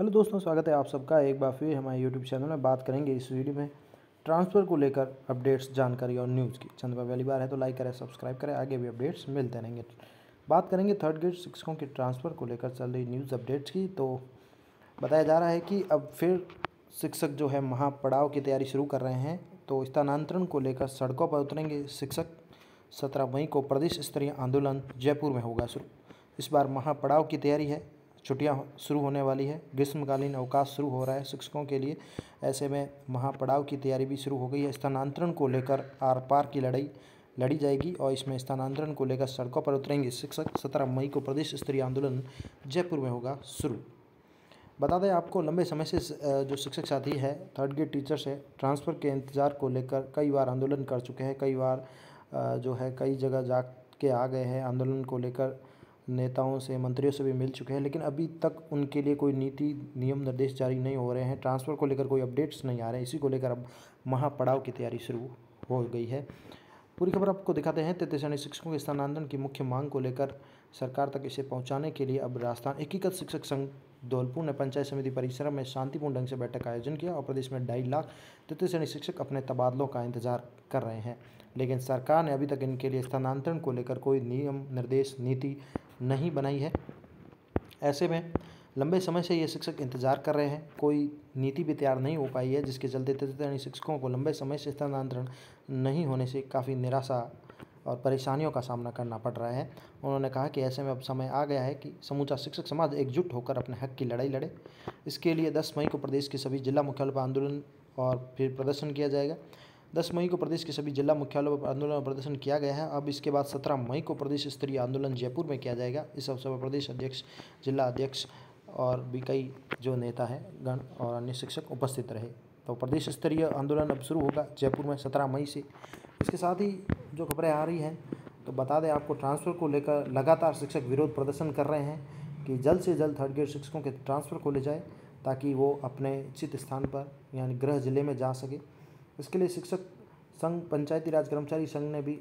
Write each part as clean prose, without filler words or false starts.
Hello दोस्तों, स्वागत है आप सबका एक बार फिर हमारे यूट्यूब चैनल में। बात करेंगे इस वीडियो में ट्रांसफ़र को लेकर अपडेट्स, जानकारी और न्यूज़ की। चैनल पर पहली बार है तो लाइक करें, सब्सक्राइब करें, आगे भी अपडेट्स मिलते रहेंगे। बात करेंगे थर्ड ग्रेड शिक्षकों के ट्रांसफ़र को लेकर चल रही न्यूज़ अपडेट्स की। तो बताया जा रहा है कि अब फिर शिक्षक जो है महापड़ाव की तैयारी शुरू कर रहे हैं, तो स्थानांतरण को लेकर सड़कों पर उतरेंगे शिक्षक। 17 मई को प्रदेश स्तरीय आंदोलन जयपुर में होगा शुरू। इस बार महापड़ाव की तैयारी है, छुट्टियां शुरू होने वाली है, ग्रीष्मकालीन अवकाश शुरू हो रहा है शिक्षकों के लिए। ऐसे में महापड़ाव की तैयारी भी शुरू हो गई है। स्थानांतरण को लेकर आर पार की लड़ाई लड़ी जाएगी और इसमें स्थानांतरण को लेकर सड़कों पर उतरेंगे शिक्षक। 17 मई को प्रदेश स्तरीय आंदोलन जयपुर में होगा शुरू। बता दें आपको, लंबे समय से जो शिक्षक साथी है, थर्ड ग्रेड टीचर्स है, ट्रांसफ़र के इंतज़ार को लेकर कई बार आंदोलन कर चुके हैं, कई बार जो है कई जगह जा के आ गए हैं। आंदोलन को लेकर नेताओं से, मंत्रियों से भी मिल चुके हैं, लेकिन अभी तक उनके लिए कोई नीति नियम निर्देश जारी नहीं हो रहे हैं। ट्रांसफ़र को लेकर कोई अपडेट्स नहीं आ रहे हैं। इसी को लेकर अब महापड़ाव की तैयारी शुरू हो गई है। पूरी खबर आपको दिखाते हैं। 33 अन्य शिक्षकों के स्थानांतरण की मुख्य मांग को लेकर सरकार तक इसे पहुंचाने के लिए अब राजस्थान एकीकृत शिक्षक संघ धौलपुर ने पंचायत समिति परिसर में शांतिपूर्ण ढंग से बैठक का आयोजन किया और प्रदेश में 2.5 लाख 33 अन्य शिक्षक अपने तबादलों का इंतजार कर रहे हैं, लेकिन सरकार ने अभी तक इनके लिए स्थानांतरण को लेकर कोई नियम निर्देश नीति नहीं बनाई है। ऐसे में लंबे समय से ये शिक्षक इंतजार कर रहे हैं, कोई नीति भी तैयार नहीं हो पाई है, जिसके चलते 33 अन्य शिक्षकों को लंबे समय से स्थानांतरण नहीं होने से काफ़ी निराशा और परेशानियों का सामना करना पड़ रहा है। उन्होंने कहा कि ऐसे में अब समय आ गया है कि समूचा शिक्षक समाज एकजुट होकर अपने हक की लड़ाई लड़े। इसके लिए 10 मई को प्रदेश के सभी जिला मुख्यालयों पर आंदोलन और फिर प्रदर्शन किया जाएगा। 10 मई को प्रदेश के सभी जिला मुख्यालयों पर आंदोलन और प्रदर्शन किया गया है। अब इसके बाद 17 मई को प्रदेश स्तरीय आंदोलन जयपुर में किया जाएगा। इस अवसर पर प्रदेश अध्यक्ष, जिला अध्यक्ष और भी कई जो नेता हैं गण और अन्य शिक्षक उपस्थित रहे। तो प्रदेश स्तरीय आंदोलन अब शुरू होगा जयपुर में 17 मई से। इसके साथ ही जो खबरें आ रही हैं तो बता दें आपको, ट्रांसफ़र को लेकर लगातार शिक्षक विरोध प्रदर्शन कर रहे हैं कि जल्द से जल्द थर्ड ग्रेड शिक्षकों के ट्रांसफ़र खोले जाए ताकि वो अपने इच्छित स्थान पर यानी गृह जिले में जा सके। इसके लिए शिक्षक संघ, पंचायती राज कर्मचारी संघ ने भी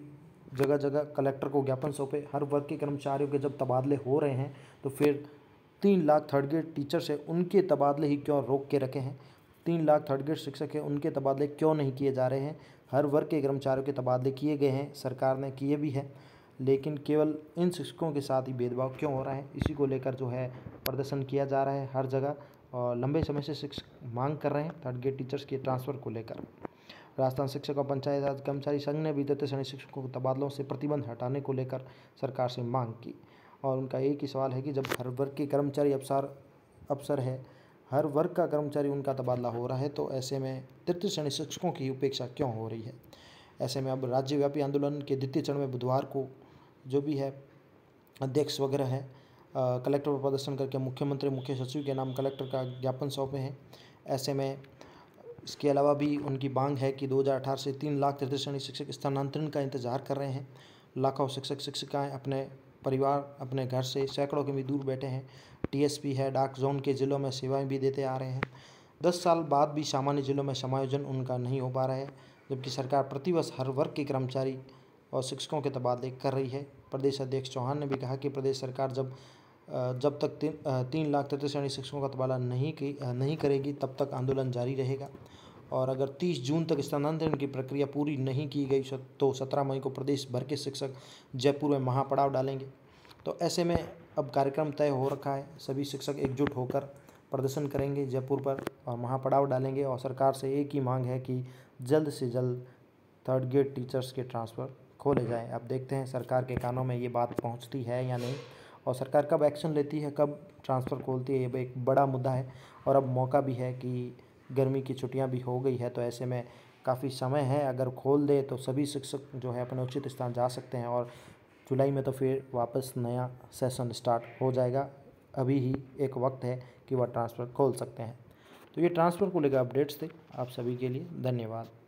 जगह जगह कलेक्टर को ज्ञापन सौंपे। हर वर्ग के कर्मचारियों के जब तबादले हो रहे हैं तो फिर 3 लाख थर्ड ग्रेड टीचर्स हैं, उनके तबादले ही क्यों रोक के रखे हैं? 3 लाख थर्ड ग्रेड शिक्षक हैं, उनके तबादले क्यों नहीं किए जा रहे हैं? हर वर्ग के कर्मचारियों के तबादले किए गए हैं, सरकार ने किए भी हैं, लेकिन केवल इन शिक्षकों के साथ ही भेदभाव क्यों हो रहा है? इसी को लेकर जो है प्रदर्शन किया जा रहा है हर जगह और लंबे समय से शिक्षक मांग कर रहे हैं थर्ड ग्रेड टीचर्स के ट्रांसफ़र को लेकर। राजस्थान शिक्षक और पंचायत राज कर्मचारी संघ ने भी 33 अन्य शिक्षकों के तबादलों से प्रतिबंध हटाने को लेकर सरकार से मांग की और उनका एक ही सवाल है कि जब हर वर्ग के कर्मचारी अफसर है, हर वर्ग का कर्मचारी, उनका तबादला हो रहा है, तो ऐसे में 33 अन्य शिक्षकों की उपेक्षा क्यों हो रही है? ऐसे में अब राज्यव्यापी आंदोलन के द्वितीय चरण में बुधवार को जो भी है अध्यक्ष वगैरह है कलेक्टर पर प्रदर्शन करके मुख्यमंत्री, मुख्य सचिव के नाम कलेक्टर का ज्ञापन सौंपे हैं। ऐसे में इसके अलावा भी उनकी मांग है कि 2018 से 3 लाख 33 अन्य शिक्षक स्थानांतरण का इंतजार कर रहे हैं। लाखों शिक्षक शिक्षिकाएँ अपने परिवार, अपने घर से सैकड़ों किमी दूर बैठे हैं। टीएसपी है, डार्क जोन के ज़िलों में सेवाएं भी देते आ रहे हैं। 10 साल बाद भी सामान्य ज़िलों में समायोजन उनका नहीं हो पा रहा है, जबकि सरकार प्रतिवर्ष हर वर्ग के कर्मचारी और शिक्षकों के तबादले कर रही है। प्रदेश अध्यक्ष चौहान ने भी कहा कि प्रदेश सरकार जब तक 3 लाख 33 अन्य शिक्षकों का तबादला नहीं करेगी तब तक आंदोलन जारी रहेगा और अगर 30 जून तक स्थानांतरण की प्रक्रिया पूरी नहीं की गई तो 17 मई को प्रदेश भर के शिक्षक जयपुर में महापड़ाव डालेंगे। तो ऐसे में अब कार्यक्रम तय हो रखा है, सभी शिक्षक एकजुट होकर प्रदर्शन करेंगे जयपुर पर और महापड़ाव डालेंगे और सरकार से एक ही मांग है कि जल्द से जल्द थर्ड ग्रेड टीचर्स के ट्रांसफ़र खोले जाएँ। अब देखते हैं सरकार के कानों में ये बात पहुँचती है या नहीं और सरकार कब एक्शन लेती है, कब ट्रांसफ़र खोलती है, ये एक बड़ा मुद्दा है। और अब मौका भी है कि गर्मी की छुट्टियां भी हो गई है, तो ऐसे में काफ़ी समय है, अगर खोल दे तो सभी शिक्षक जो है अपने उचित स्थान जा सकते हैं और जुलाई में तो फिर वापस नया सेशन स्टार्ट हो जाएगा। अभी ही एक वक्त है कि वह ट्रांसफ़र खोल सकते हैं। तो ये ट्रांसफ़र को लेकर अपडेट्स थे आप सभी के लिए। धन्यवाद।